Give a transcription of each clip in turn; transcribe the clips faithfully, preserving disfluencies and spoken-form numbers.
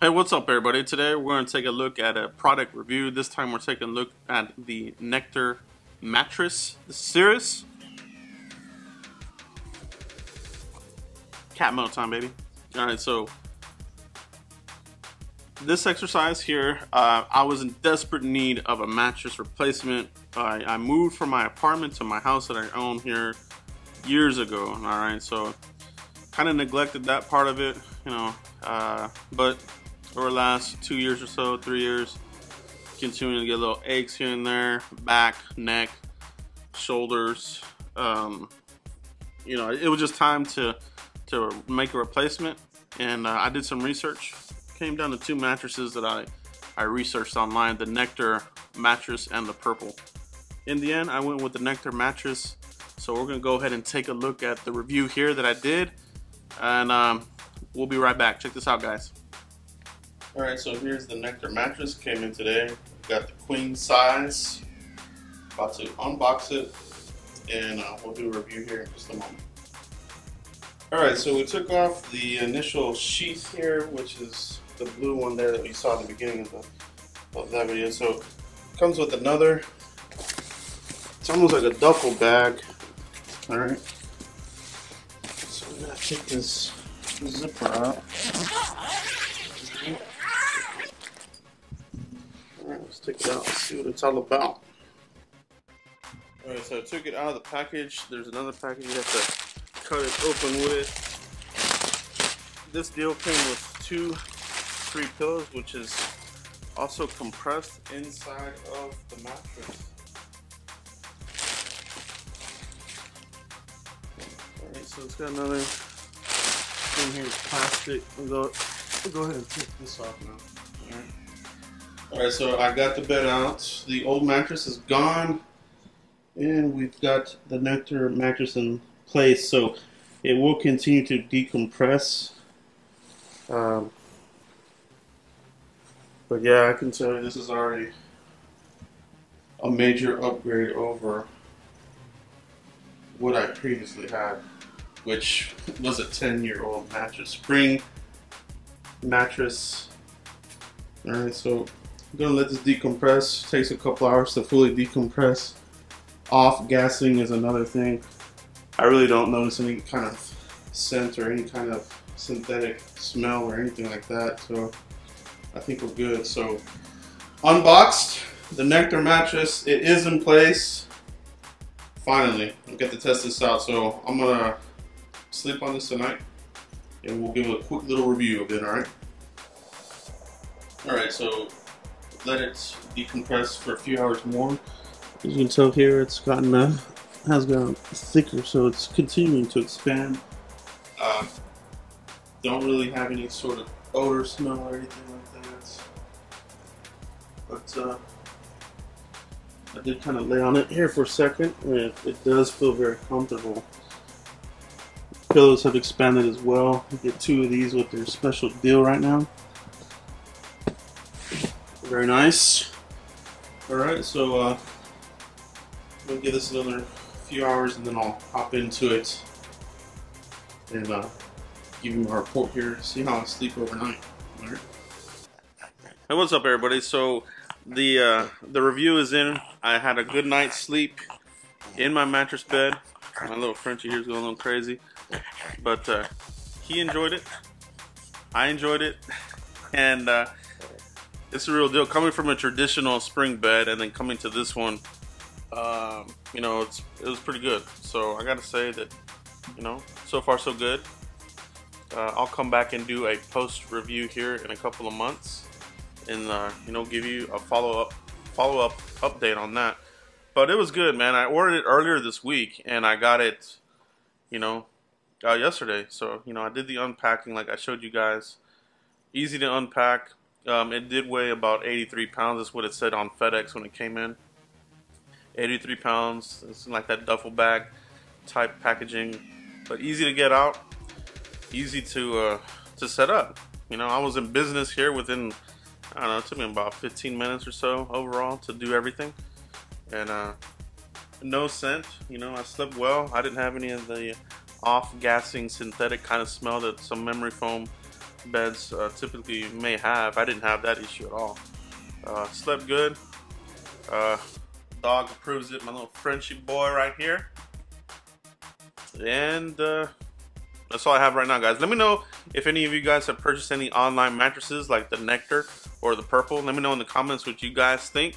Hey, what's up everybody? Today we're going to take a look at a product review. This time we're taking a look at the Nectar mattress series. Cat mode time, baby. Alright, so this exercise here, uh, I was in desperate need of a mattress replacement. I, I moved from my apartment to my house that I own here years ago. Alright, so kind of neglected that part of it, you know, uh, but over the last two years or so, three years, continuing to get little aches here and there, back, neck, shoulders. Um, you know, it was just time to to make a replacement, and uh, I did some research. Came down to two mattresses that I I researched online: the Nectar mattress and the Purple. In the end, I went with the Nectar mattress. So we're gonna go ahead and take a look at the review here that I did, and um, we'll be right back. Check this out, guys. All right, so here's the Nectar mattress. Came in today. We've got the queen size. About to unbox it, and uh, we'll do a review here in just a moment. All right, so we took off the initial sheath here, which is the blue one there that we saw at the beginning of, the, of that video. So it comes with another. It's almost like a duffel bag. All right. So I'm gonna take this zipper out. Alright, let's take it out and see what it's all about. Alright, so I took it out of the package. There's another package you have to cut it open with. This deal came with two free pillows, which is also compressed inside of the mattress. Alright, so it's got another in here with plastic. We'll go, we'll go ahead and take this off now. Alright, All right, so I got the bed out. The old mattress is gone, and we've got the Nectar mattress in place, so it will continue to decompress. Um, but yeah, I can tell you this is already a major upgrade over what I previously had, which was a ten year old mattress, spring mattress. All right, so I'm gonna let this decompress. It takes a couple hours to fully decompress. Off-gassing is another thing. I really don't notice any kind of scent or any kind of synthetic smell or anything like that, so I think we're good. So unboxed the Nectar mattress. It is in place. Finally, I get to test this out, so I'm gonna sleep on this tonight, and we'll give it a quick little review of it. All right. All right, so let it decompress for a few hours more. As you can tell here, it's gotten uh, has gotten thicker, so it's continuing to expand. Uh, don't really have any sort of odor, smell, or anything like that. But uh, I did kind of lay on it here for a second, and it, it does feel very comfortable. The pillows have expanded as well. You get two of these with their special deal right now. Very nice. All right, so uh, we'll give this another few hours, and then I'll hop into it and uh, give you my report here. See how I sleep overnight. All right. Hey, what's up, everybody? So the uh, the review is in. I had a good night's sleep in my mattress bed. My little Frenchie here is going a little crazy, but uh, he enjoyed it. I enjoyed it, and. Uh, It's a real deal. Coming from a traditional spring bed and then coming to this one, um, you know, it's, it was pretty good. So I gotta say that, you know, so far so good. Uh, I'll come back and do a post review here in a couple of months, and uh, you know, give you a follow up, follow up update on that. But it was good, man. I ordered it earlier this week, and I got it, you know, uh, yesterday. So you know, I did the unpacking like I showed you guys. Easy to unpack. Um, it did weigh about eighty-three pounds. That's what it said on FedEx when it came in. eighty-three pounds. It's like that duffel bag type packaging, but easy to get out, easy to uh, to set up. You know, I was in business here within, I don't know, it took me about fifteen minutes or so overall to do everything, and uh, no scent. You know, I slept well. I didn't have any of the off-gassing synthetic kind of smell that some memory foam beds uh, typically may have. I didn't have that issue at all. Uh, slept good. Uh, dog approves it, my little Frenchy boy right here. And uh, that's all I have right now, guys. Let me know if any of you guys have purchased any online mattresses like the Nectar or the Purple. Let me know in the comments what you guys think.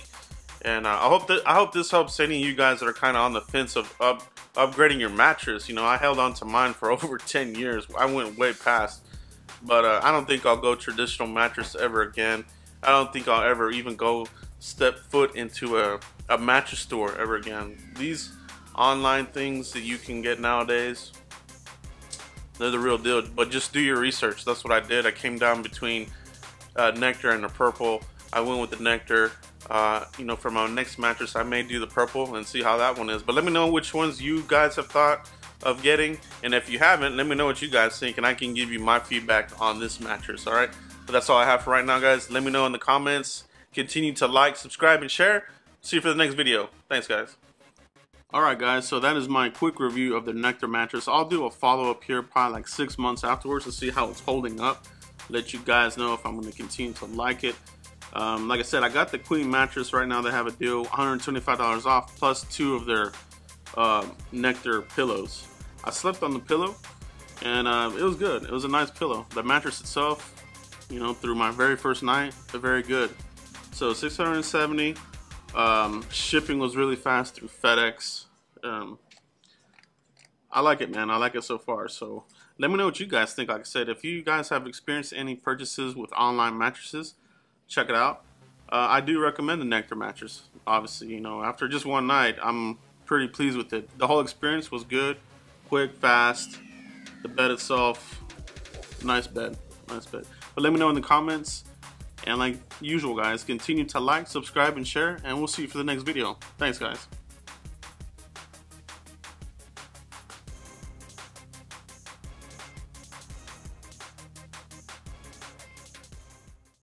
And uh, I hope that I hope this helps any of you guys that are kind of on the fence of up, upgrading your mattress. You know, I held on to mine for over ten years. I went way past, but uh, I don't think I'll go traditional mattress ever again. I don't think I'll ever even go step foot into a, a mattress store ever again. These online things that you can get nowadays, they're the real deal. But just do your research. That's what I did. I came down between uh, Nectar and the Purple. I went with the Nectar. Uh, you know, for my next mattress, I may do the Purple and see how that one is. But let me know which ones you guys have thought of getting. And if you haven't, let me know what you guys think, and I can give you my feedback on this mattress. All right. But that's all I have for right now, guys. Let me know in the comments. Continue to like, subscribe, and share. See you for the next video. Thanks, guys. All right, guys. So that is my quick review of the Nectar mattress. I'll do a follow-up here probably like six months afterwards to see how it's holding up. Let you guys know if I'm going to continue to like it. Um, like I said, I got the Queen mattress right now. They have a deal, one hundred twenty-five dollars off, plus two of their uh, Nectar pillows. I slept on the pillow, and uh, it was good. It was a nice pillow. The mattress itself, you know, through my very first night, they're very good. So six hundred seventy dollars. Um, shipping was really fast through FedEx. Um, I like it, man. I like it so far. So let me know what you guys think. Like I said, if you guys have experienced any purchases with online mattresses, check it out. Uh, I do recommend the Nectar mattress. Obviously, you know, after just one night, I'm pretty pleased with it. The whole experience was good, quick, fast. The bed itself, nice bed, nice bed. But let me know in the comments. And like usual, guys, continue to like, subscribe, and share. And we'll see you for the next video. Thanks, guys.